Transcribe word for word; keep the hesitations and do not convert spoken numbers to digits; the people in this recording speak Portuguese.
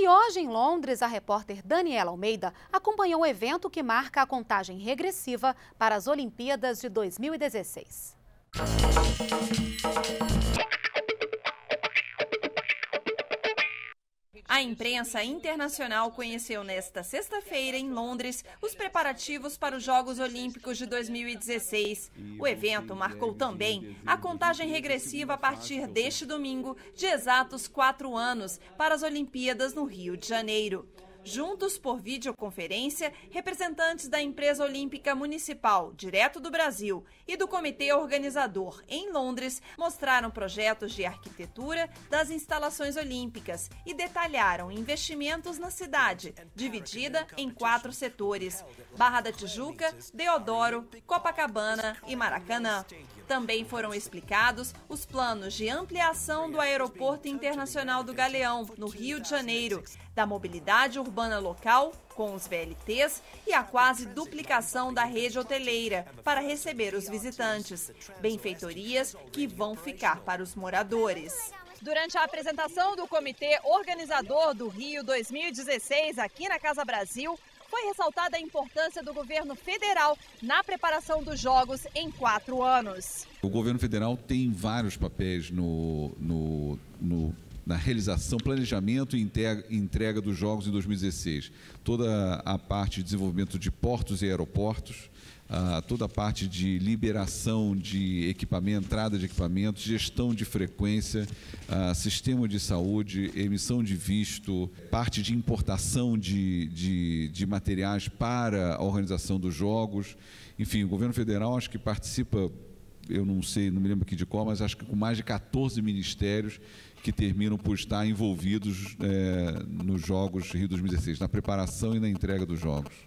E hoje, em Londres, a repórter Daniela Almeida acompanhou o evento que marca a contagem regressiva para as Olimpíadas de dois mil e dezesseis. A imprensa internacional conheceu nesta sexta-feira, em Londres, os preparativos para os Jogos Olímpicos de dois mil e dezesseis. O evento marcou também a contagem regressiva a partir deste domingo, de exatos quatro anos, para as Olimpíadas no Rio de Janeiro. Juntos, por videoconferência, representantes da Empresa Olímpica Municipal, direto do Brasil, e do comitê organizador, em Londres, mostraram projetos de arquitetura das instalações olímpicas e detalharam investimentos na cidade, dividida em quatro setores: Barra da Tijuca, Deodoro, Copacabana e Maracanã. Também foram explicados os planos de ampliação do Aeroporto Internacional do Galeão, no Rio de Janeiro, da mobilidade urbana local, com os V L Ts, e a quase duplicação da rede hoteleira para receber os visitantes. Benfeitorias que vão ficar para os moradores. Durante a apresentação do comitê organizador do Rio dois mil e dezesseis, aqui na Casa Brasil, foi ressaltada a importância do governo federal na preparação dos Jogos em quatro anos. O governo federal tem vários papéis no... no, no... na realização, planejamento e entrega dos Jogos em dois mil e dezesseis. Toda a parte de desenvolvimento de portos e aeroportos, toda a parte de liberação de equipamento, entrada de equipamentos, gestão de frequência, sistema de saúde, emissão de visto, parte de importação de, de, de materiais para a organização dos Jogos. Enfim, o governo federal acho que participa, eu não sei, não me lembro aqui de qual, mas acho que com mais de quatorze ministérios que terminam por estar envolvidos é, nos Jogos Rio dois mil e dezesseis, na preparação e na entrega dos Jogos.